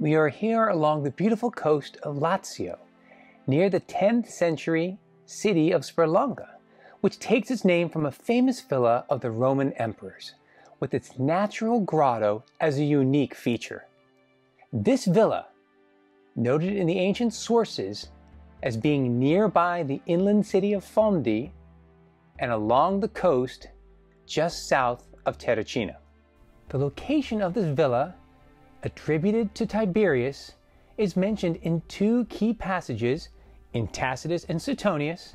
We are here along the beautiful coast of Lazio, near the 10th century city of Sperlonga, which takes its name from a famous villa of the Roman emperors, with its natural grotto as a unique feature. This villa, noted in the ancient sources as being nearby the inland city of Fondi and along the coast just south of Terracina. The location of this villa, attributed to Tiberius, is mentioned in two key passages in Tacitus and Suetonius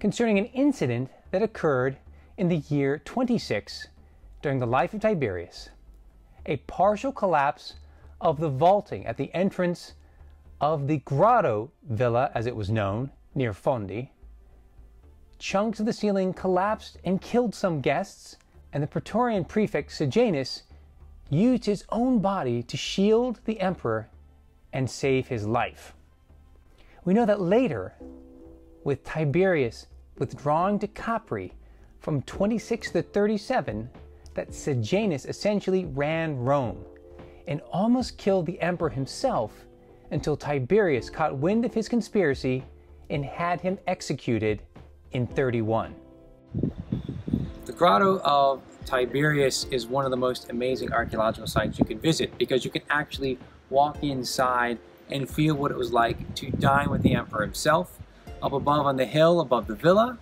concerning an incident that occurred in the year 26 during the life of Tiberius, a partial collapse of the vaulting at the entrance of the grotto villa, as it was known, near Fondi. Chunks of the ceiling collapsed and killed some guests, and the Praetorian prefect Sejanus used his own body to shield the emperor and save his life. We know that later, with Tiberius withdrawing to Capri from 26 to 37, that Sejanus essentially ran Rome and almost killed the emperor himself, until Tiberius caught wind of his conspiracy and had him executed in 31. The grotto of Tiberius is one of the most amazing archaeological sites you can visit, because you can actually walk inside and feel what it was like to dine with the emperor himself. Up above on the hill above the villa,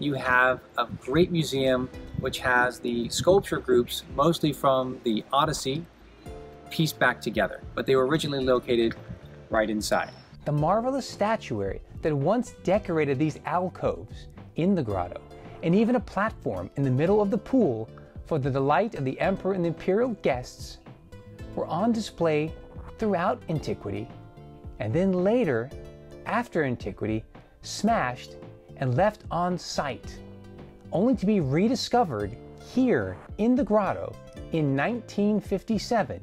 you have a great museum which has the sculpture groups, mostly from the Odyssey, pieced back together, but they were originally located right inside. The marvelous statuary that once decorated these alcoves in the grotto, and even a platform in the middle of the pool for the delight of the emperor and the imperial guests, were on display throughout antiquity, and then later, after antiquity, smashed and left on site, only to be rediscovered here in the grotto in 1957,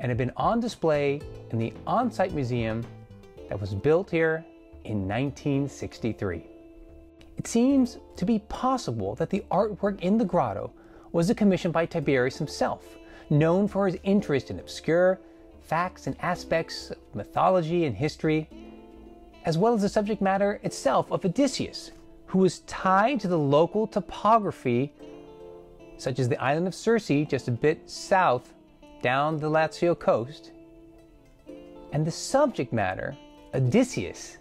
and have been on display in the on-site museum that was built here in 1963. It seems to be possible that the artwork in the grotto was a commission by Tiberius himself, known for his interest in obscure facts and aspects of mythology and history, as well as the subject matter itself of Odysseus, who was tied to the local topography, such as the island of Circe, just a bit south down the Lazio coast, and the subject matter, Odysseus,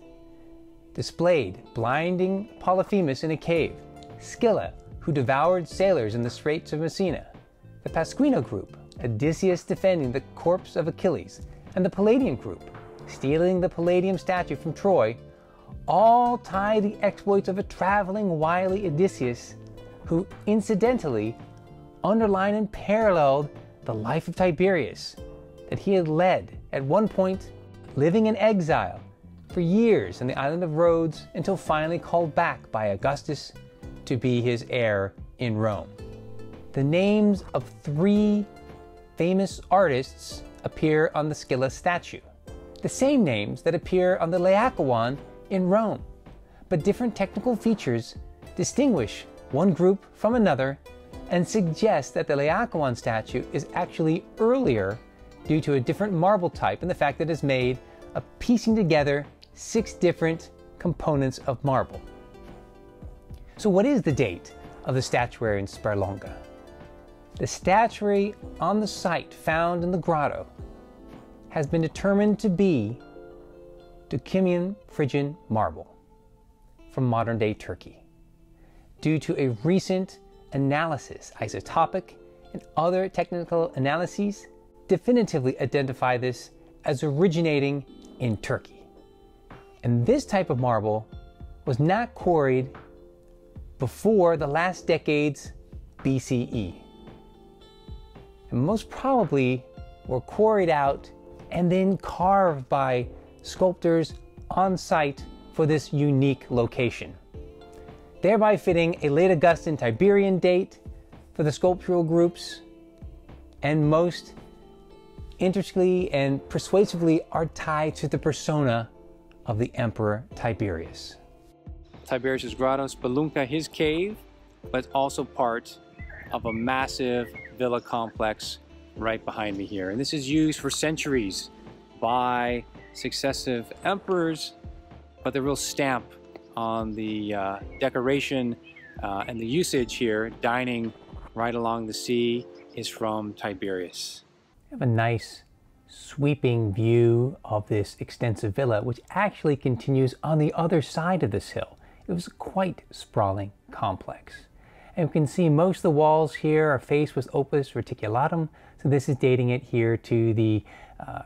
displayed blinding Polyphemus in a cave, Scylla, who devoured sailors in the Straits of Messina, the Pasquino group, Odysseus defending the corpse of Achilles, and the Palladium group, stealing the Palladium statue from Troy, all tie the exploits of a traveling, wily Odysseus, who incidentally underlined and paralleled the life of Tiberius that he had led at one point, living in exile for years on the island of Rhodes, until finally called back by Augustus to be his heir in Rome. The names of three famous artists appear on the Scylla statue, the same names that appear on the Laocoön in Rome, but different technical features distinguish one group from another and suggests that the Laocoön statue is actually earlier due to a different marble type and the fact that it's made of piecing together 6 different components of marble. So what is the date of the statuary in Sperlonga? The statuary on the site found in the grotto has been determined to be Docimium Phrygian marble from modern-day Turkey, due to a recent analysis, isotopic and other technical analyses definitively identify this as originating in Turkey. And this type of marble was not quarried before the last decades BCE, and most probably were quarried out and then carved by sculptors on site for this unique location, thereby fitting a late Augustan Tiberian date for the sculptural groups, and most intricately and persuasively are tied to the persona of the Emperor Tiberius. Tiberius's grotto, Spelunca, his cave, but also part of a massive villa complex right behind me here. And this is used for centuries by successive emperors, but the real stamp on the decoration and the usage here, dining right along the sea, is from Tiberius. We have a nice sweeping view of this extensive villa, which actually continues on the other side of this hill. It was a quite sprawling complex. And we can see most of the walls here are faced with Opus Reticulatum, so this is dating it here to the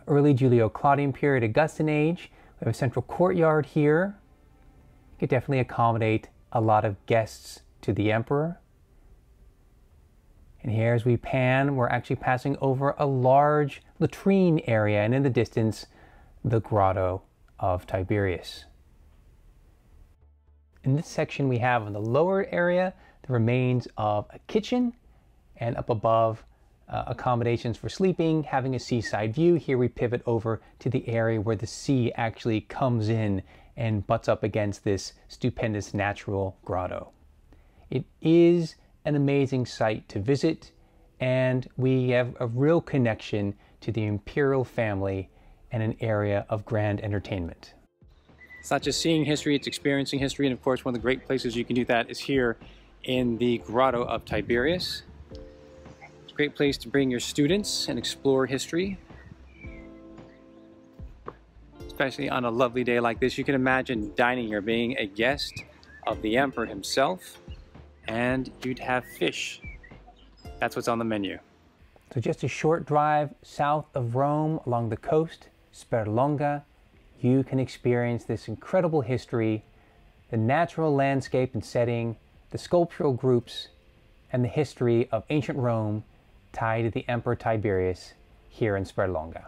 early Julio-Claudian period, Augustan age. We have a central courtyard here. You could definitely accommodate a lot of guests to the emperor. And here as we pan, we're actually passing over a large latrine area, and in the distance, the grotto of Tiberius. In this section we have on the lower area, the remains of a kitchen, and up above, accommodations for sleeping, having a seaside view. Here we pivot over to the area where the sea actually comes in and butts up against this stupendous natural grotto. It is an amazing site to visit, and we have a real connection to the imperial family and an area of grand entertainment. It's not just seeing history, it's experiencing history, and of course one of the great places you can do that is here in the Grotto of Tiberius. It's a great place to bring your students and explore history. Especially on a lovely day like this, you can imagine dining here, being a guest of the emperor himself, and you'd have fish. That's what's on the menu. So just a short drive south of Rome along the coast, Sperlonga, you can experience this incredible history, the natural landscape and setting, the sculptural groups, and the history of ancient Rome tied to the Emperor Tiberius here in Sperlonga.